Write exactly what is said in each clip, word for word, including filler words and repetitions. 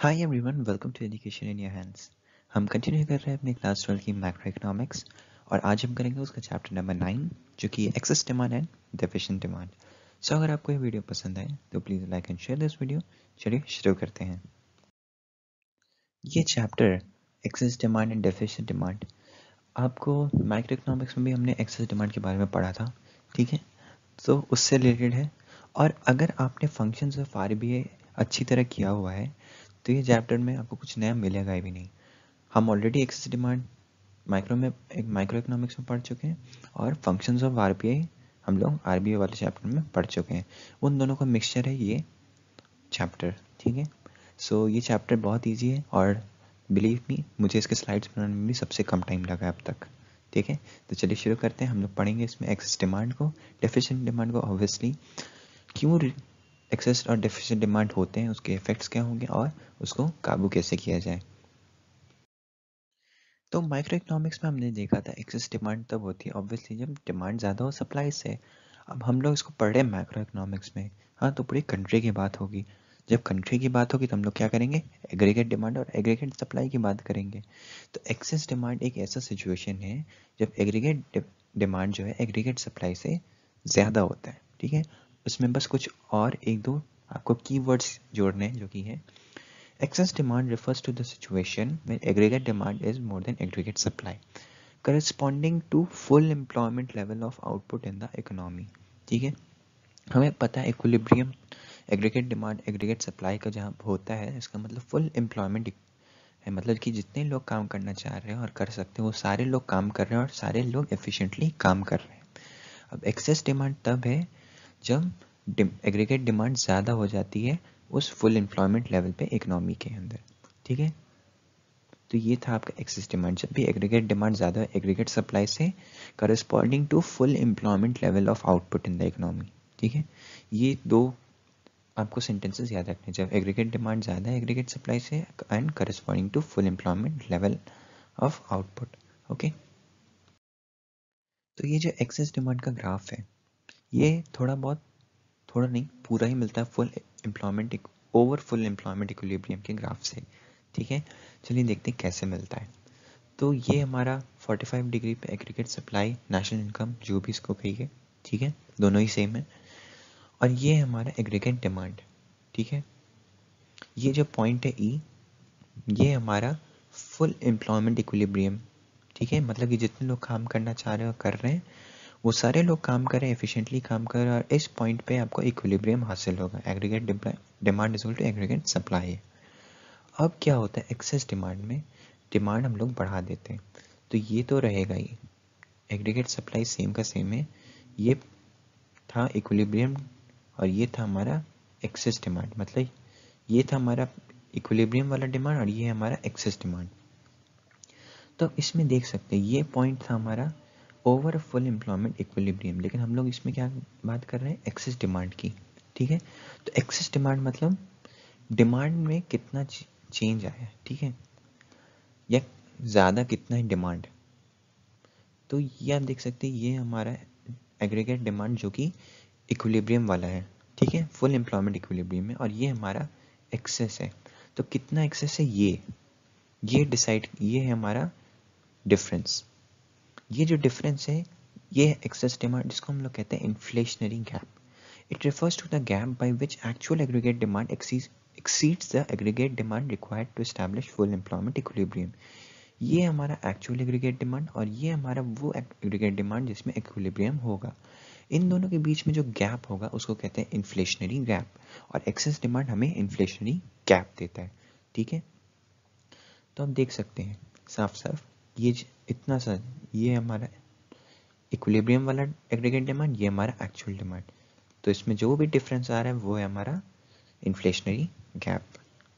Hi everyone, welcome to education in your hands. हम continue कर रहे हैं अपने क्लास ट्वेल्व की माइक्रो इकोनॉमिक्स और आज हम करेंगे उसका चैप्टर नंबर नाइन जो कि excess demand and deficient demand. So अगर आपको ये वीडियो पसंद आए तो please like and share this video. चलिए शुरू करते हैं। ये chapter excess demand and deficient demand, आपको माइक्रो इकोनॉमिक्स में भी हमने एक्सेस डिमांड के बारे में पढ़ा था, ठीक है, तो उससे रिलेटेड है। और अगर आपने फंक्शंस ऑफ आरबीआई अच्छी तरह किया हुआ है तो ये चैप्टर में आपको कुछ नया मिलेगा ही भी नहीं। हम ऑलरेडी एक्सेस डिमांड माइक्रो में एक माइक्रो इकोनॉमिक्स में पढ़ चुके हैं और फंक्शंस ऑफ आरबीआई हम लोग आरबीआई वाले चैप्टर में पढ़ चुके हैं। उन दोनों का मिक्सचर है ये चैप्टर, ठीक है। सो ये चैप्टर बहुत ईजी है और बिलीव मी, मुझे इसके स्लाइड्स बनाने में भी सबसे कम टाइम लगा अब तक, ठीक है। तो चलिए शुरू करते हैं। हम लोग पढ़ेंगे इसमें एक्सेस डिमांड को, डेफिशिएंट डिमांड को, ऑब्वियसली क्यों एक्सेस और डेफिशिएंट डिमांड होते हैं, उसके इफेक्ट्स क्या होंगे और उसको काबू कैसे किया जाए। तो माइक्रो इकोनॉमिक्स में हमने देखा था एक्सेस डिमांड तब होती है ऑब्वियसली जब डिमांड ज़्यादा हो सप्लाई से। अब हम लोग इसको पढ़ रहे हैं माइक्रो इकोनॉमिक्स में, हाँ, तो पूरी कंट्री की बात होगी। जब कंट्री की बात होगी तो हम लोग क्या करेंगे, एग्रीगेट डिमांड और एग्रीगेट सप्लाई की बात करेंगे। तो एक्सेस डिमांड एक ऐसा सिचुएशन है जब एग्रीगेट डिमांड जो है एग्रीगेट सप्लाई से ज़्यादा होता है, ठीक है। उसमें बस कुछ और एक दो आपको कीवर्ड्स जोड़ने हैं जो कि है excess demand refers to the situation में aggregate demand is more than aggregate supply corresponding to full employment level of output in the economy, ठीक है। हमें पता है equilibrium aggregate demand aggregate supply का जहाँ होता है इसका मतलब फुल एम्प्लॉयमेंट है, मतलब कि जितने लोग काम करना चाह रहे हैं और कर सकते हैं वो सारे लोग काम कर रहे हैं और सारे लोग एफिशिएंटली काम कर रहे हैं। अब एक्सेस डिमांड तब है जब एग्रीगेट डिमांड ज़्यादा हो जाती है उस फुल एम्प्लॉयमेंट लेवल पे इकोनॉमी के अंदर, ठीक है। तो ये था आपका एक्सेस डिमांड, जब भी एग्रीगेट डिमांड ज़्यादा है एग्रीगेट सप्लाई से corresponding to full employment level of output in the economy, ठीक है। ये दो आपको सेंटेंसेस याद रखने, जब एग्रीगेट डिमांड ज़्यादा है एग्रीगेट सप्लाई से and corresponding to full employment level of output, okay. तो ये जो एक्सेस डिमांड का ग्राफ है ये थोड़ा बहुत, थोड़ा नहीं पूरा ही मिलता है full employment, over full employment equilibrium के ग्राफ से, ठीक है। चलिए देखते हैं कैसे मिलता है। तो ये हमारा पैंतालीस डिग्री पे एग्रीगेट सप्लाई, नेशनल इनकम जो भी इसको कहिए, ठीक है, दोनों ही सेम है। और ये हमारा एग्रीगेट डिमांड, ठीक है। ये जो पॉइंट है ई, ये हमारा फुल एम्प्लॉयमेंट इक्विलिब्रियम, ठीक है, मतलब कि जितने लोग काम करना चाह रहे हैं और कर रहे हैं वो सारे लोग काम करें, एफिशिएंटली काम करें और इस पॉइंट पे आपको इक्विलिब्रियम हासिल होगा, aggregate demand is equal to aggregate supply. अब क्या होता है एक्सेस डिमांड में, डिमांड हम लोग बढ़ा देते हैं तो ये तो रहेगा ही, एग्रीगेट सप्लाई सेम का सेम है। ये था इक्विलिब्रियम और ये था हमारा एक्सेस डिमांड, मतलब ये था हमारा इक्विलिब्रियम वाला डिमांड और ये हमारा एक्सेस डिमांड। तो इसमें देख सकते हैं ये पॉइंट था हमारा ओवर फुल एम्प्लॉयमेंट इक्विलिब्रियम, लेकिन हम लोग इसमें क्या बात कर रहे हैं, एक्सेस डिमांड की, ठीक है। तो एक्सेस डिमांड मतलब डिमांड में कितना चेंज आया, ठीक है, या ज़्यादा कितना है डिमांड। तो ये आप देख सकते हैं ये हमारा एग्रीगेट डिमांड जो कि इक्विलिब्रियम वाला है, ठीक है, फुल एम्प्लॉयमेंट इक्विलिब्रियम है और ये हमारा एक्सेस है। तो कितना एक्सेस है ये ये डिसाइड, ये है हमारा डिफरेंस। ये जो डिफरेंस है ये है एक्सेस डिमांड, जिसको हम लोग कहते हैं inflationary gap. It refers to the gap by which actual aggregate demand exceeds the aggregate demand required to establish full employment equilibrium. ये हमारा एक्चुअल एग्रीगेट डिमांड और ये हमारा वो एग्रीगेट डिमांड जिसमें इक्विलिब्रियम होगा। इन दोनों के बीच में जो गैप होगा उसको कहते हैं इन्फ्लेशनरी गैप और एक्सेस डिमांड हमें इन्फ्लेशनरी गैप देता है, ठीक है। तो हम देख सकते हैं साफ साफ ये इतना सा, ये हमारा इक्विलिब्रियम वाला एग्रीगेट डिमांड, ये हमारा एक्चुअल डिमांड। तो इसमें जो भी डिफरेंस आ रहा है वो है हमारा इन्फ्लेशनरी गैप,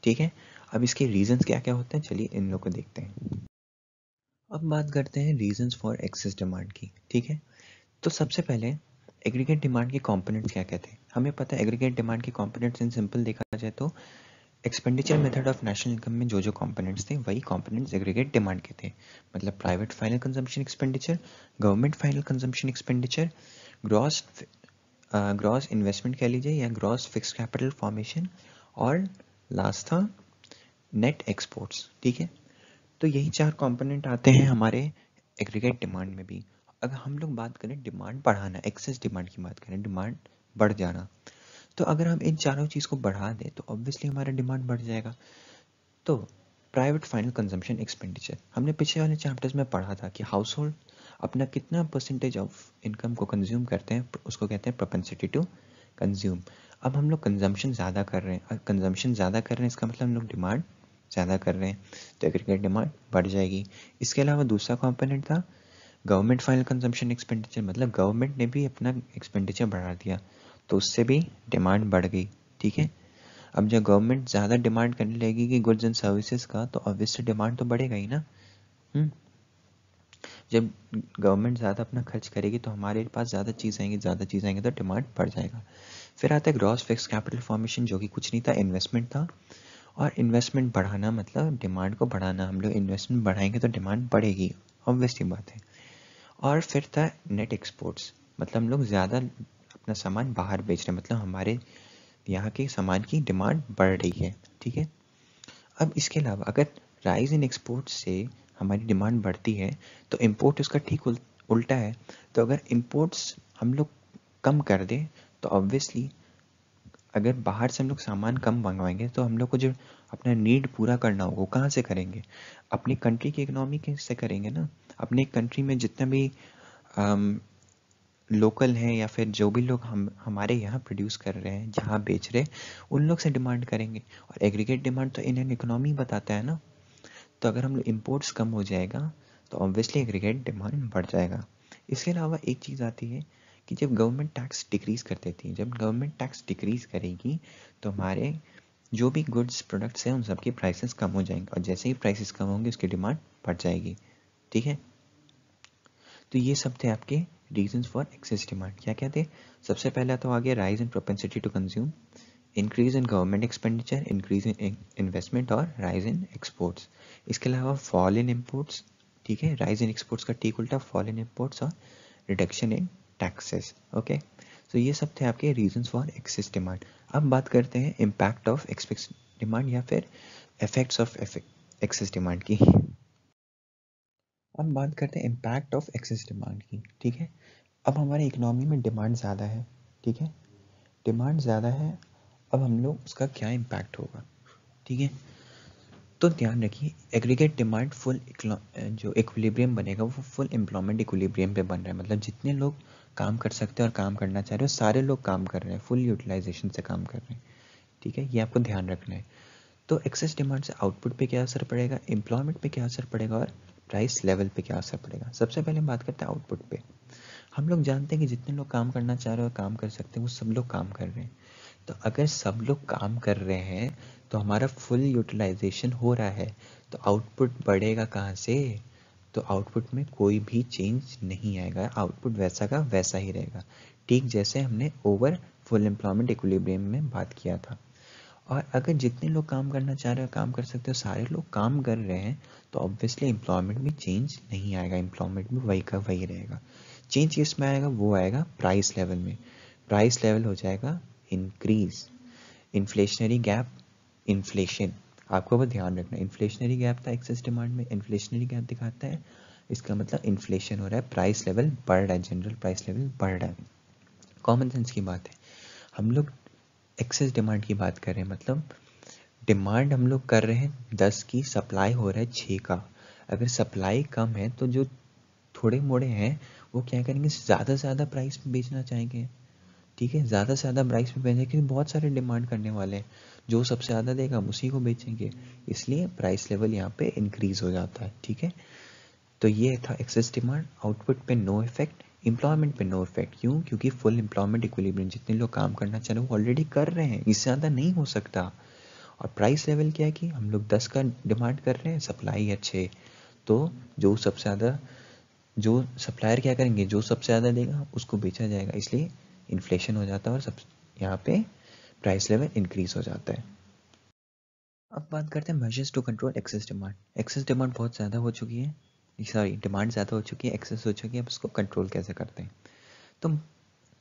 ठीक है। अब इसके रीजंस क्या क्या होते हैं, चलिए इन लोग को देखते हैं। अब बात करते हैं रीजंस फॉर एक्सेस डिमांड की, ठीक है। तो सबसे पहले एग्रीगेट डिमांड के कॉम्पोनेंट्स क्या कहते हैं, हमें पता है एग्रीगेट डिमांड के कॉम्पोनेंट्स इन सिंपल देखा जाए तो expenditure method of national income में जो जो कंपोनेंट्स थे वही कंपोनेंट्स एग्रीगेट डिमांड के थे, मतलब private final consumption expenditure, government final consumption expenditure, gross gross investment कह लीजिए या ग्रॉस फिक्स्ड कैपिटल फॉर्मेशन, और लास्ट था नेट एक्सपोर्ट्स। ठीक है, तो यही चार कंपोनेंट आते हैं हमारे एग्रीगेट डिमांड में भी। अगर हम लोग बात करें डिमांड बढ़ाना, एक्सेस डिमांड की बात करें, डिमांड बढ़ जाना, तो अगर हम इन चारों चीज़ को बढ़ा दें तो ऑब्वियसली हमारा डिमांड बढ़ जाएगा। तो प्राइवेट फाइनल कंजम्पशन एक्सपेंडिचर हमने पिछले वाले चैप्टर्स में पढ़ा था कि हाउस होल्ड अपना कितना परसेंटेज ऑफ इनकम को कंज्यूम करते हैं, उसको कहते हैं प्रोपेंसिटी टू कंज्यूम। अब हम लोग कंजम्पशन ज़्यादा कर रहे हैं, कंजम्पशन ज़्यादा कर रहे हैं इसका मतलब हम लोग डिमांड ज़्यादा कर रहे हैं, तो एग्रीगेट डिमांड बढ़ जाएगी। इसके अलावा दूसरा कॉम्पोनेंट था गवर्नमेंट फाइनल कंजम्पशन एक्सपेंडिचर, मतलब गवर्नमेंट ने भी अपना एक्सपेंडिचर बढ़ा दिया तो उससे भी डिमांड बढ़ गई। ठीक है, अब जब गवर्नमेंट ज़्यादा डिमांड करने लगेगी कि गुड्स एंड सर्विसेज का, तो ऑब्वियसली डिमांड तो बढ़ेगा ही ना। हम्म, जब गवर्नमेंट ज़्यादा अपना खर्च करेगी तो हमारे पास ज़्यादा चीज़ आएंगी, ज़्यादा चीज़ आएंगी तो डिमांड बढ़ जाएगा। फिर आता है ग्रॉस फिक्स कैपिटल फॉर्मेशन, जो कि कुछ नहीं था, इन्वेस्टमेंट था। और इन्वेस्टमेंट बढ़ाना मतलब डिमांड को बढ़ाना, हम लोग इन्वेस्टमेंट बढ़ाएंगे तो डिमांड बढ़ेगी, ऑब्वियसली बात है। और फिर था नेट एक्सपोर्ट्स, मतलब हम लोग ज़्यादा अपना सामान बाहर बेच रहे हैं, मतलब हमारे यहाँ के सामान की डिमांड बढ़ रही है। ठीक है, अब इसके अलावा अगर राइज इन एक्सपोर्ट से हमारी डिमांड बढ़ती है तो इम्पोर्ट उसका ठीक उल, उल्टा है। तो अगर इम्पोर्ट्स हम लोग कम कर दें तो ऑब्वियसली अगर बाहर से हम लोग सामान कम मंगवाएंगे तो हम लोग को जो अपना नीड पूरा करना होगा वो कहाँ से करेंगे, अपनी कंट्री की इकनॉमी से करेंगे ना। अपने कंट्री में जितना भी आम, लोकल हैं या फिर जो भी लोग हम हमारे यहाँ प्रोड्यूस कर रहे हैं, जहाँ बेच रहे हैं, उन लोग से डिमांड करेंगे। और एग्रीगेट डिमांड तो इंडियन इकनॉमी बताता है ना। तो अगर हम लोग इम्पोर्ट्स कम हो जाएगा तो ऑब्वियसली एग्रीगेट डिमांड बढ़ जाएगा। इसके अलावा एक चीज़ आती है कि जब गवर्नमेंट टैक्स डिक्रीज़ कर देती है, जब गवर्नमेंट टैक्स डिक्रीज़ करेगी तो हमारे जो भी गुड्स प्रोडक्ट्स हैं उन सब की प्राइसेस कम हो जाएंगे, और जैसे ही प्राइसेस कम होंगे उसकी डिमांड बढ़ जाएगी। ठीक है, तो ये सब थे आपके रीजंस फॉर एक्सेस डिमांड। क्या क्या थे? सबसे पहला तो आ गया rise in propensity to consume, increase in government expenditure, increase in investment और राइज इन एक्सपोर्ट्स। इसके अलावा फॉल इन इम्पोर्ट्स, ठीक है, राइज इन एक्सपोर्ट्स का ठीक उल्टा, फॉल इन इम्पोर्ट्स, और reduction in taxes. Okay, so ये सब थे आपके रीजंस फॉर एक्सेस डिमांड। अब बात करते हैं इम्पैक्ट ऑफ एक्सेस डिमांड या फिर इफेक्ट्स ऑफ एक्सेस डिमांड की। अब बात करते हैं इम्पैक्ट ऑफ एक्सेस डिमांड की। ठीक है, अब हमारे इकोनॉमी में डिमांड ज़्यादा है, ठीक है, डिमांड ज़्यादा है, अब हम लोग उसका क्या इम्पैक्ट होगा। ठीक है, तो ध्यान रखिए एग्रीगेट डिमांड फुल जो इक्विलिब्रियम बनेगा वो फुल एम्प्लॉयमेंट इक्विलिब्रियम पे बन रहा है, मतलब जितने लोग काम कर सकते हैं और काम करना चाह रहे हो सारे लोग काम कर रहे हैं, फुल यूटिलाइजेशन से काम कर रहे हैं। ठीक है, ये आपको ध्यान रखना है। तो एक्सेस डिमांड से आउटपुट पे क्या असर पड़ेगा, एम्प्लॉयमेंट पे क्या असर पड़ेगा, और प्राइस लेवल पे क्या असर पड़ेगा। सबसे पहले हम बात करते हैं आउटपुट पे। हम लोग जानते हैं कि जितने लोग काम करना चाह रहे हो काम कर सकते हैं, वो सब लोग काम कर रहे हैं। तो अगर सब लोग काम कर रहे हैं तो हमारा फुल यूटिलाइजेशन हो रहा है, तो आउटपुट बढ़ेगा कहाँ से, तो आउटपुट में कोई भी चेंज नहीं आएगा, आउटपुट वैसा का वैसा ही रहेगा, ठीक जैसे हमने ओवर फुल एम्प्लॉयमेंट इक्विलिब्रियम में बात किया था। और अगर जितने लोग काम करना चाह रहे हो काम कर सकते हो सारे लोग काम कर रहे हैं तो ऑब्वियसली एम्प्लॉयमेंट में चेंज नहीं आएगा, एम्प्लॉयमेंट में वही का वही रहेगा। चेंज किस में आएगा, वो आएगा प्राइस लेवल में, प्राइस लेवल हो जाएगा इंक्रीज। इन्फ्लेशनरी गैप, इन्फ्लेशन आपको बहुत ध्यान रखना, इन्फ्लेशनरी गैप था एक्सेस डिमांड में, इन्फ्लेशनरी गैप दिखाता है, इसका मतलब इन्फ्लेशन हो रहा है, प्राइस लेवल बढ़ रहा है, जनरल प्राइस लेवल बढ़ रहा है, कॉमन सेंस की बात है। हम लोग एक्सेस डिमांड की बात कर रहे हैं, मतलब डिमांड हम लोग कर रहे हैं दस की, सप्लाई हो रहा है छः का। अगर सप्लाई कम है तो जो थोड़े मोड़े हैं वो क्या करेंगे, ज़्यादा से ज़्यादा प्राइस पे बेचना चाहेंगे, ठीक है, ज़्यादा से ज़्यादा प्राइस पे बेचेंगे क्योंकि बहुत सारे डिमांड करने वाले हैं, जो सबसे ज़्यादा देगा हम उसी को बेचेंगे, इसलिए प्राइस लेवल यहाँ पे इंक्रीज़ हो जाता है। ठीक है, तो ये था एक्सेस डिमांड। आउटपुट पे नो इफेक्ट, एम्प्लॉयमेंट पे नो इफेक्ट, क्यों, क्योंकि फुल एम्प्लॉयमेंट इक्विलिब्रियम, जितने लोग काम करना चाह रहे वो ऑलरेडी कर रहे हैं, इससे ज़्यादा नहीं हो सकता। और प्राइस लेवल क्या है कि हम लोग दस का डिमांड कर रहे हैं, सप्लाई है छः, तो जो सबसे ज़्यादा जो सप्लायर क्या करेंगे, जो सबसे ज़्यादा देगा उसको बेचा जाएगा, इसलिए इन्फ्लेशन हो जाता है और सब यहाँ पे प्राइस लेवल इंक्रीज हो जाता है। अब बात करते हैं measures to control excess demand. Excess demand बहुत ज़्यादा हो चुकी है, सॉरी डिमांड ज़्यादा हो चुकी है, एक्सेस हो चुकी है, अब इसको कंट्रोल कैसे करते हैं। तो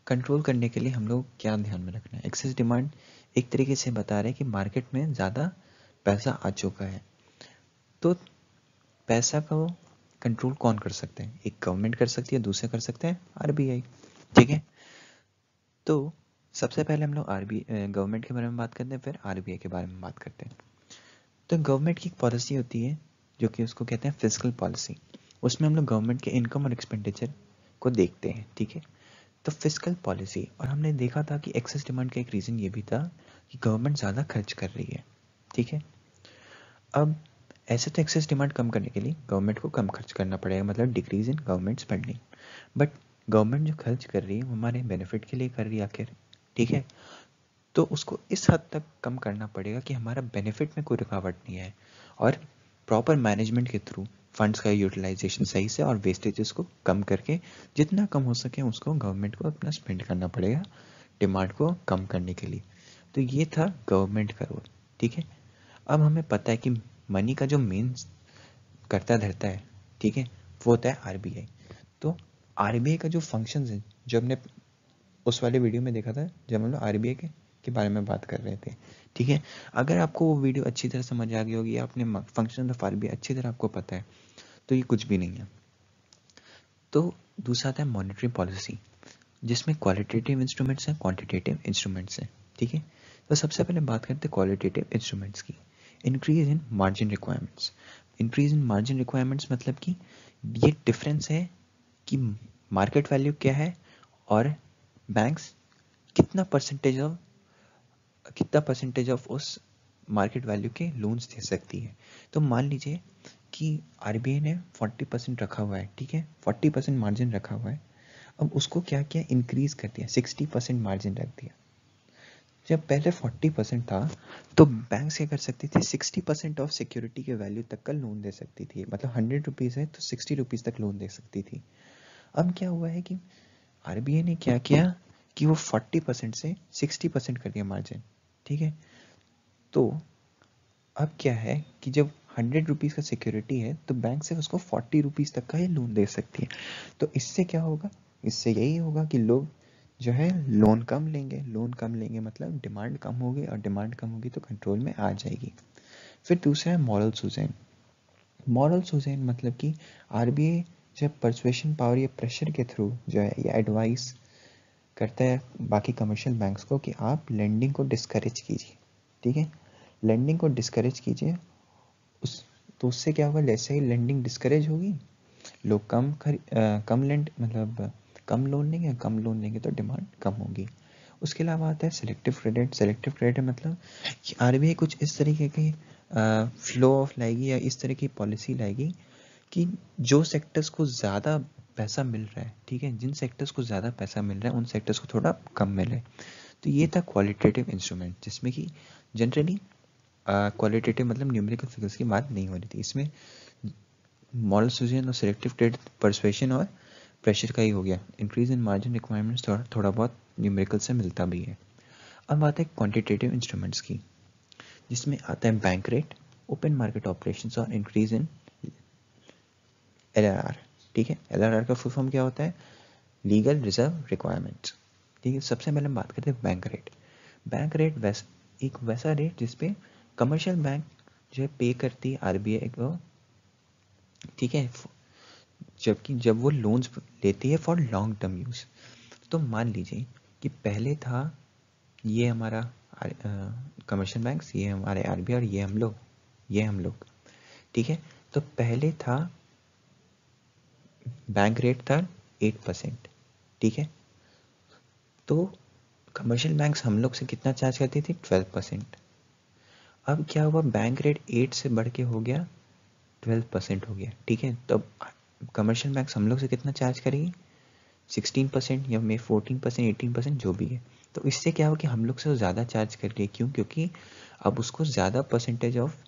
कंट्रोल करने के लिए हम लोग क्या ध्यान में रखना है, एक्सेस डिमांड एक तरीके से बता रहे हैं कि मार्केट में ज़्यादा पैसा आ चुका है। तो पैसा का वो कंट्रोल कौन कर सकते हैं? एक गवर्नमेंट कर सकती है, दूसरे कर सकते हैं आरबीआई। ठीक है, तो सबसे पहले हम लोग आरबीआई गवर्नमेंट के बारे में बात करते हैं, फिर आरबीआई के बारे में बात करते हैं। तो गवर्नमेंट की एक पॉलिसी होती है जो कि उसको कहते हैं फिस्कल पॉलिसी। उसमें हम लोग गवर्नमेंट के इनकम और एक्सपेंडिचर को देखते हैं। ठीक है, तो फिस्कल पॉलिसी, और हमने देखा था कि एक्सेस डिमांड का एक रीज़न ये भी था कि गवर्नमेंट ज़्यादा खर्च कर रही है। ठीक है, अब ऐसे तो एक्सेस डिमांड कम करने के लिए गवर्नमेंट को कम खर्च करना पड़ेगा, मतलब decrease in government spending. But government जो खर्च कर रही है वो हमारे बेनिफिट के लिए कर रही है आखिर। ठीक है, तो उसको इस हद तक कम करना पड़ेगा कि हमारा बेनिफिट में कोई रुकावट नहीं है, और प्रॉपर मैनेजमेंट के थ्रू फंड्स का यूटिलाइजेशन सही से और वेस्टेजेस को कम करके जितना कम हो सके उसको गवर्नमेंट को अपना स्पेंड करना पड़ेगा डिमांड को कम करने के लिए। तो ये था गवर्नमेंट का रोल। ठीक है, अब हमें पता है कि मनी का जो मेन करता धरता है, ठीक है, वो होता है आरबीआई। तो आरबीआई का जो फंक्शन है, जो हमने उस वाले वीडियो में देखा था जब हम लोग आरबीआई के के बारे में बात कर रहे थे। ठीक है, अगर आपको वो वीडियो अच्छी तरह समझ आ गई होगी, आपने फंक्शन ऑफ आरबीआई अच्छी तरह आपको पता है, तो ये कुछ भी नहीं है। तो दूसरा आता है मॉनेटरी पॉलिसी, जिसमें क्वालिटेटिव इंस्ट्रूमेंट्स हैं, क्वांटिटेटिव इंस्ट्रूमेंट्स हैं। ठीक है, तो सबसे पहले बात करते हैं क्वालिटेटिव इंस्ट्रूमेंट्स की। Increase in margin requirements. Increase in margin requirements मतलब कि ये डिफरेंस है कि मार्केट वैल्यू क्या है और बैंक्स कितना परसेंटेज ऑफ कितना परसेंटेज ऑफ उस मार्केट वैल्यू के लोन्स दे सकती है। तो मान लीजिए कि आरबीआई ने चालीस परसेंट रखा हुआ है। ठीक है, चालीस परसेंट मार्जिन रखा हुआ है। अब उसको क्या किया, इंक्रीज कर दिया, साठ परसेंट मार्जिन रख दिया। जब पहले चालीस परसेंट था तो बैंक क्या कर सकती थी, साठ परसेंट ऑफ सिक्योरिटी के वैल्यू तक का लोन दे सकती थी, मतलब हंड्रेड रुपीज़ है तो सिक्सटी रुपीज़ तक लोन दे सकती थी। अब क्या हुआ है कि आरबीआई ने क्या किया कि वो चालीस परसेंट से साठ परसेंट कर दिया मार्जिन। ठीक है, तो अब क्या है कि जब हंड्रेड रुपीज़ का सिक्योरिटी है तो बैंक से उसको फोर्टी रुपीज़ तक का ये लोन दे सकती है। तो इससे क्या होगा, इससे यही होगा कि लोग जो है लोन कम लेंगे, लोन कम लेंगे मतलब डिमांड कम होगी, और डिमांड कम होगी तो कंट्रोल में आ जाएगी। फिर दूसरा है मॉरल सुजैन। मॉरल सुजैन मतलब कि आरबीआई जो परसुएशन पावर या प्रेशर के थ्रू जो है या एडवाइस करता है बाकी कमर्शियल बैंक्स को कि आप लेंडिंग को डिस्करेज कीजिए। ठीक है, लेंडिंग को डिस्करेज कीजिए। उस तो उससे क्या होगा, जैसे ही लेंडिंग डिस्करेज होगी लोग कम खरी आ, कम लेंड मतलब कम लोन लेंगे, कम लोन लेंगे तो डिमांड कम होगी। उसके अलावा आता है सिलेक्टिव क्रेडिट। सिलेक्टिव क्रेडिट मतलब कि आरबीआई कुछ इस तरीके की फ्लो ऑफ लाएगी या इस तरह की पॉलिसी लाएगी कि जो सेक्टर्स को ज़्यादा पैसा मिल रहा है, ठीक है, जिन सेक्टर्स को ज़्यादा पैसा मिल रहा है उन सेक्टर्स को थोड़ा कम मिले। तो ये था क्वालिटेटिव इंस्ट्रूमेंट, जिसमें कि जनरली क्वालिटेटिव मतलब न्यूमेरिकल फिगर्स की बात नहीं हो रही थी। इसमें मॉडल सुजन और सिलेक्टिव क्रेडिट परसुएशन और प्रेशर का ही हो गया। इंक्रीज इन मार्जिन रिक्वायरमेंट्स थोड़ा थोड़ा बहुत न्यूमेरिकल से मिलता भी है। अब बात है क्वांटिटेटिव इंस्ट्रूमेंट्स की, जिसमें आता है bank rate, open market operations और इंक्रीज इन एलआरआर। ठीक है, एलआरआर का फुल फॉर्म क्या होता है, लीगल रिजर्व रिक्वायरमेंट्स। ठीक है, सबसे पहले हम बात करते हैं बैंक रेट। बैंक रेट वैस एक वैसा रेट जिसपे कमर्शियल बैंक जो है पे करती है आरबीआई को। ठीक है, जबकि जब वो लोन्स लेती है फॉर लॉन्ग टर्म यूज़। तो मान लीजिए कि पहले था ये हमारा कमर्शियल बैंक्स, ये हमारे आरबीआई और ये हम लोग ये हम लोग ठीक है, तो पहले था बैंक रेट था आठ परसेंट। ठीक है, तो कमर्शियल बैंक्स हम लोग से कितना चार्ज करती थी, बारह परसेंट। अब क्या हुआ, बैंक रेट आठ से बढ़ के हो गया बारह परसेंट हो गया। ठीक है, तो कमर्शियल बैंक्स हम लोग से कितना चार्ज करेगी, सोलह परसेंट या मे चौदह परसेंट अठारह परसेंट जो भी है। तो इससे क्या हो कि हम लोग से ज़्यादा चार्ज कर रही है, क्यों, क्योंकि अब उसको ज़्यादा परसेंटेज ऑफ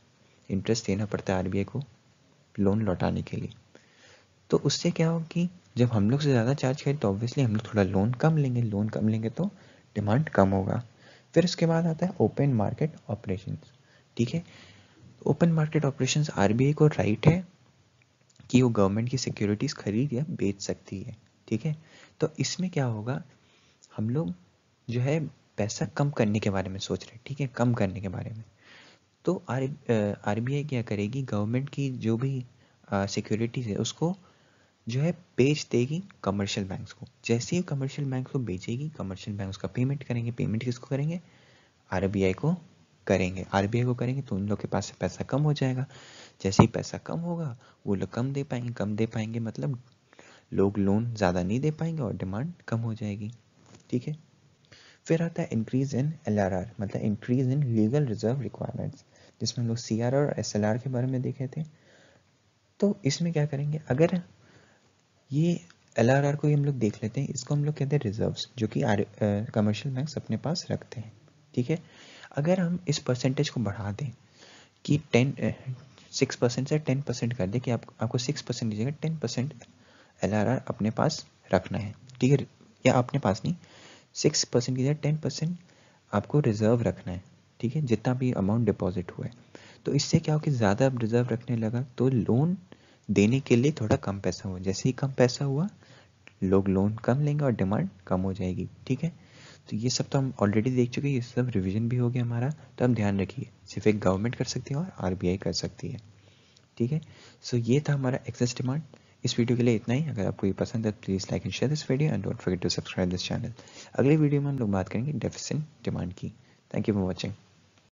इंटरेस्ट देना पड़ता है आरबीआई को लोन लौटाने के लिए। तो उससे क्या हो कि जब हम लोग से ज़्यादा चार्ज करें तो ऑब्वियसली हम लोग थोड़ा लोन कम लेंगे, लोन कम लेंगे तो डिमांड कम होगा। फिर उसके बाद आता है ओपन मार्केट ऑपरेशंस। ठीक है, ओपन मार्केट ऑपरेशंस आरबीआई को राइट है कि वो गवर्नमेंट की सिक्योरिटीज़ खरीद या बेच सकती है। ठीक है, तो इसमें क्या होगा, हम लोग जो है पैसा कम करने के बारे में सोच रहे हैं। ठीक है, कम करने के बारे में। तो तो आरबीआई क्या करेगी, गवर्नमेंट की जो भी सिक्योरिटीज है उसको जो है बेच देगी कमर्शियल बैंक्स को। जैसे ही कमर्शियल बैंक्स को बेचेगी, कमर्शियल बैंक उसका पेमेंट करेंगे। पेमेंट किसको करेंगे? आरबीआई को करेंगे। आरबीआई को करेंगे तो उन लोग के पास से पैसा कम हो जाएगा। जैसे ही पैसा कम होगा वो लोग कम दे पाएंगे। कम दे पाएंगे मतलब लोग लोन ज़्यादा नहीं दे पाएंगे और डिमांड कम हो जाएगी। ठीक है, फिर आता है इंक्रीज इन एलआरआर, मतलब increase in legal reserve requirements, जिसमें लोग सीआरआर और एसएलआर के बारे में देखे थे। तो इसमें क्या करेंगे, अगर ये एलआरआर को ही हम लोग देख लेते हैं, इसको हम लोग कहते हैं रिजर्व्स, जो कि कमर्शियल बैंक्स अपने पास रखते हैं। ठीक है, अगर हम इस परसेंटेज को बढ़ा दें कि टेन सिक्स परसेंट से टेन परसेंट कर दें कि आप, आपको सिक्स परसेंट दीजिएगा, टेन परसेंट एलआरआर अपने पास रखना है। ठीक है, या अपने पास नहीं, सिक्स परसेंट की जगह टेन परसेंट आपको रिजर्व रखना है। ठीक है, जितना भी अमाउंट डिपॉजिट हुआ है। तो इससे क्या हो कि ज़्यादा आप रिजर्व रखने लगा तो लोन देने के लिए थोड़ा कम पैसा हुआ। जैसे ही कम पैसा हुआ लोग लोन कम लेंगे और डिमांड कम हो जाएगी। ठीक है, तो ये सब तो हम ऑलरेडी देख चुके हैं, ये सब रिविजन भी हो गया हमारा। तो हम ध्यान रखिए, सिर्फ एक गवर्नमेंट कर सकती है और आरबीआई कर सकती है। ठीक है, सो ये था हमारा एक्सेस डिमांड। इस वीडियो के लिए इतना ही। अगर आपको ये पसंद है please like and share this video and don't forget to subscribe this channel. अगले वीडियो में हम लोग बात करेंगे डेफिसिट डिमांड की। Thank you for watching.